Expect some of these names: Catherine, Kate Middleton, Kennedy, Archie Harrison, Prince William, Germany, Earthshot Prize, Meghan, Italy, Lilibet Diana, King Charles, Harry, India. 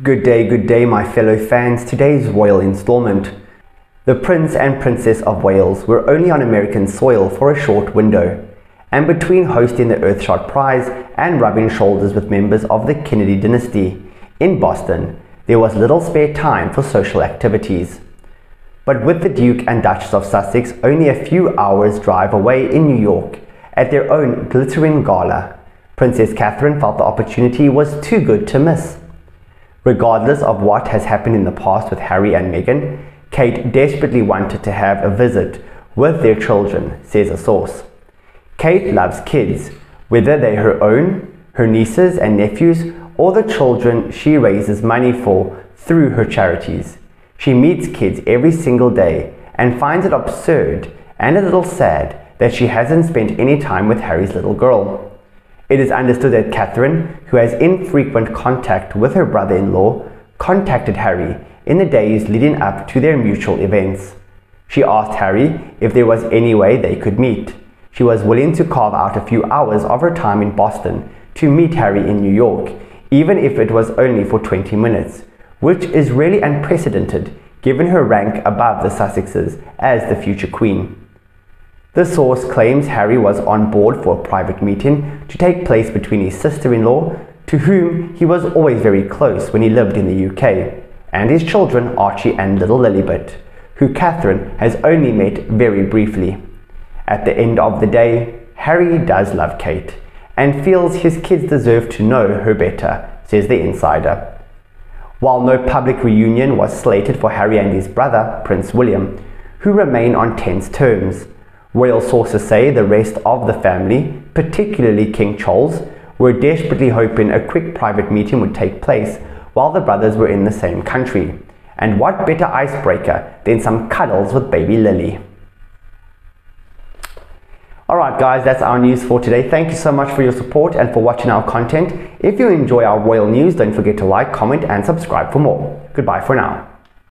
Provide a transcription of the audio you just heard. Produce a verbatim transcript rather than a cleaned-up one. Good day, good day my fellow fans. Today's royal installment. The Prince and Princess of Wales were only on American soil for a short window, and between hosting the Earthshot Prize and rubbing shoulders with members of the Kennedy dynasty in Boston, there was little spare time for social activities. But with the Duke and Duchess of Sussex only a few hours' drive away in New York at their own glittering gala, Princess Catherine felt the opportunity was too good to miss. Regardless of what has happened in the past with Harry and Meghan, Kate desperately wanted to have a visit with their children, says a source. Kate loves kids, whether they're her own, her nieces and nephews, or the children she raises money for through her charities. She meets kids every single day and finds it absurd and a little sad that she hasn't spent any time with Harry's little girl. It is understood that Catherine, who has infrequent contact with her brother-in-law, contacted Harry in the days leading up to their mutual events. She asked Harry if there was any way they could meet. She was willing to carve out a few hours of her time in Boston to meet Harry in New York, even if it was only for twenty minutes, which is really unprecedented given her rank above the Sussexes as the future Queen. The source claims Harry was on board for a private meeting to take place between his sister-in-law, to whom he was always very close when he lived in the U K, and his children Archie and little Lilibet, who Catherine has only met very briefly. At the end of the day, Harry does love Kate and feels his kids deserve to know her better, says the insider. While no public reunion was slated for Harry and his brother, Prince William, who remain on tense terms, royal sources say the rest of the family, particularly King Charles, were desperately hoping a quick private meeting would take place while the brothers were in the same country. And what better icebreaker than some cuddles with baby Lily. Alright guys, that's our news for today. Thank you so much for your support and for watching our content. If you enjoy our royal news, don't forget to like, comment and subscribe for more. Goodbye for now.